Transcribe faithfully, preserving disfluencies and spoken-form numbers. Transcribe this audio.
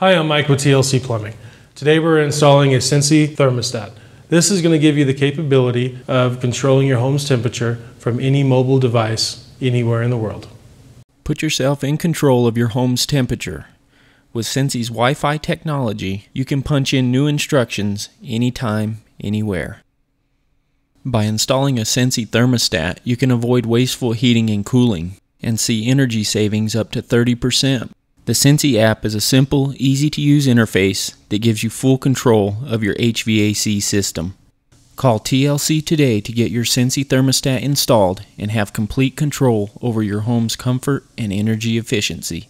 Hi, I'm Mike with T L C Plumbing. Today we're installing a Sensi thermostat. This is going to give you the capability of controlling your home's temperature from any mobile device anywhere in the world. Put yourself in control of your home's temperature. With Sensi's Wi-Fi technology, you can punch in new instructions anytime, anywhere. By installing a Sensi thermostat, you can avoid wasteful heating and cooling and see energy savings up to thirty percent. The Sensi app is a simple, easy-to-use interface that gives you full control of your H V A C system. Call T L C today to get your Sensi thermostat installed and have complete control over your home's comfort and energy efficiency.